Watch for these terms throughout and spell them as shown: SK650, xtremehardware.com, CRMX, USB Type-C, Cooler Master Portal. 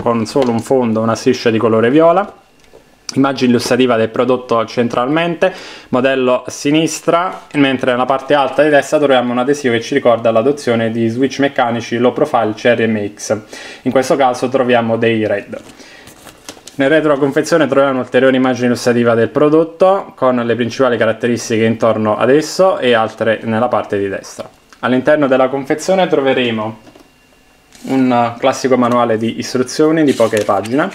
con solo un fondo, una striscia di colore viola, immagine illustrativa del prodotto centralmente, modello a sinistra, mentre nella parte alta di destra troviamo un adesivo che ci ricorda l'adozione di switch meccanici low profile CRMX, in questo caso troviamo dei RED. Nel retro confezione troviamo un'ulteriore immagine illustrativa del prodotto con le principali caratteristiche intorno ad esso e altre nella parte di destra. All'interno della confezione troveremo un classico manuale di istruzioni di poche pagine,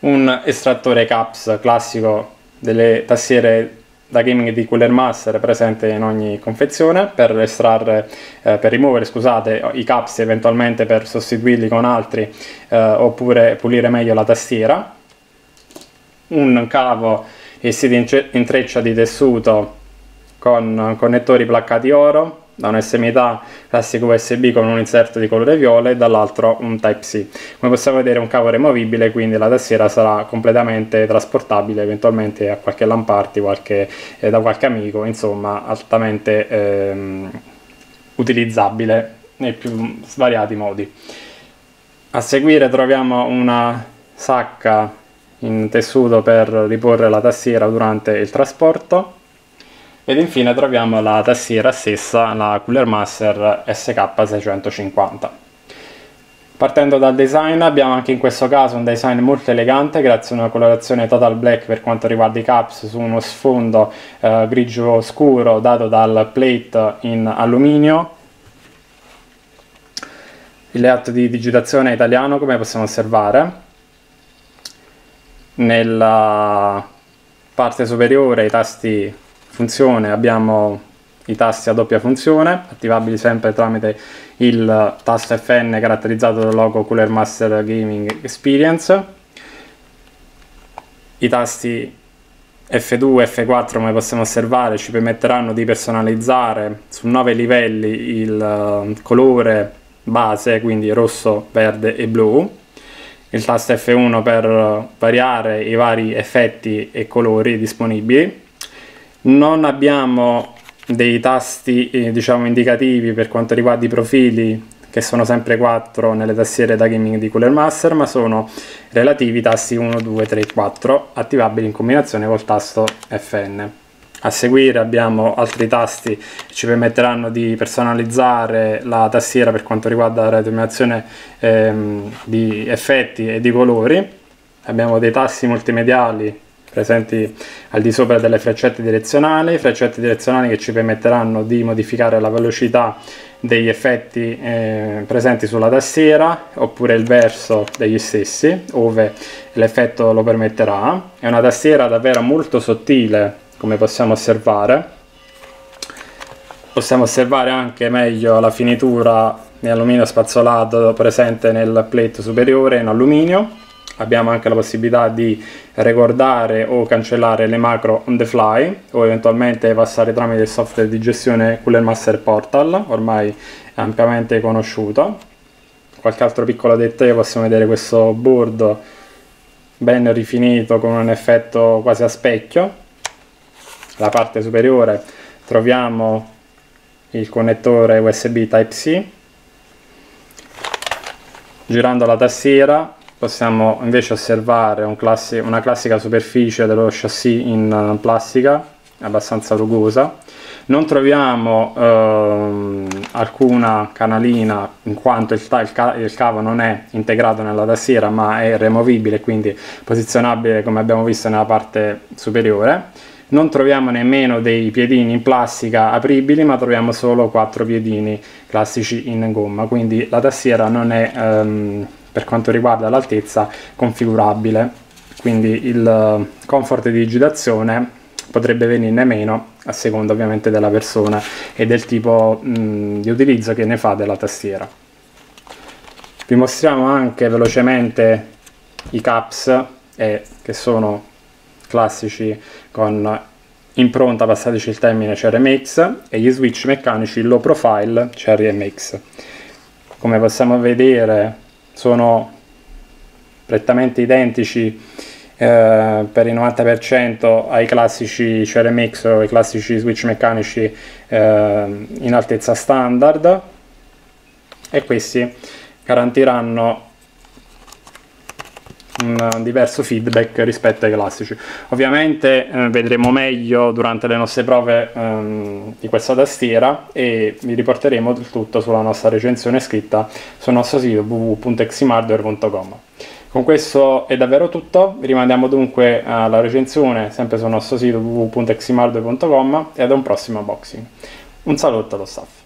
un estrattore CAPS classico delle tastiere da gaming di Cooler Master presente in ogni confezione per estrarre, per rimuovere i caps, eventualmente per sostituirli con altri oppure pulire meglio la tastiera, un cavo e si intreccia di tessuto con connettori placcati oro, da un'estremità classico USB con un inserto di colore viola e dall'altro un Type-C. Come possiamo vedere è un cavo removibile, quindi la tastiera sarà completamente trasportabile eventualmente a qualche LAN party, da qualche amico, insomma altamente utilizzabile nei più svariati modi. A seguire troviamo una sacca in tessuto per riporre la tastiera durante il trasporto. Ed infine troviamo la tastiera stessa, la Cooler Master SK650. Partendo dal design, abbiamo anche in questo caso un design molto elegante grazie a una colorazione total black per quanto riguarda i caps, su uno sfondo grigio scuro dato dal plate in alluminio. Il layout di digitazione è italiano, come possiamo osservare. Nella parte superiore i tasti funzione, abbiamo i tasti a doppia funzione attivabili sempre tramite il tasto FN caratterizzato dal logo Cooler Master Gaming Experience, i tasti F2 e F4 come possiamo osservare ci permetteranno di personalizzare su 9 livelli il colore base, quindi rosso, verde e blu, il tasto F1 per variare i vari effetti e colori disponibili. Non abbiamo dei tasti diciamo indicativi per quanto riguarda i profili, che sono sempre 4 nelle tastiere da gaming di Cooler Master, ma sono relativi tasti 1, 2, 3, 4 attivabili in combinazione col tasto FN. A seguire abbiamo altri tasti che ci permetteranno di personalizzare la tastiera per quanto riguarda la determinazione di effetti e di colori. Abbiamo dei tasti multimediali presenti al di sopra delle freccette direzionali che ci permetteranno di modificare la velocità degli effetti presenti sulla tastiera oppure il verso degli stessi, ove l'effetto lo permetterà. È una tastiera davvero molto sottile, come possiamo osservare. Possiamo osservare anche meglio la finitura in alluminio spazzolato presente nel plate superiore in alluminio. Abbiamo anche la possibilità di ricordare o cancellare le macro on the fly o eventualmente passare tramite il software di gestione Cooler Master Portal, ormai ampiamente conosciuto. Qualche altro piccolo dettaglio, possiamo vedere questo board ben rifinito con un effetto quasi a specchio. Alla parte superiore troviamo il connettore USB Type-C. Girando la tastiera possiamo invece osservare una classica superficie dello chassis in plastica, abbastanza rugosa. Non troviamo alcuna canalina, in quanto il cavo non è integrato nella tastiera ma è removibile, quindi posizionabile come abbiamo visto nella parte superiore. Non troviamo nemmeno dei piedini in plastica apribili, ma troviamo solo 4 piedini classici in gomma, quindi la tastiera non è per quanto riguarda l'altezza configurabile, quindi il comfort di digitazione potrebbe venirne meno a seconda ovviamente della persona e del tipo di utilizzo che ne fa della tastiera. Vi mostriamo anche velocemente i caps, che sono classici con impronta, passateci il termine, CRMX, e gli switch meccanici low profile CRMX. Come possiamo vedere sono prettamente identici per il 90% ai classici CRMX o ai classici switch meccanici in altezza standard, e questi garantiranno un diverso feedback rispetto ai classici. Ovviamente vedremo meglio durante le nostre prove di questa tastiera e vi riporteremo il tutto sulla nostra recensione scritta sul nostro sito www.xtremehardware.com. Con questo è davvero tutto, vi rimandiamo dunque alla recensione sempre sul nostro sito www.xtremehardware.com e ad un prossimo unboxing. Un saluto allo staff.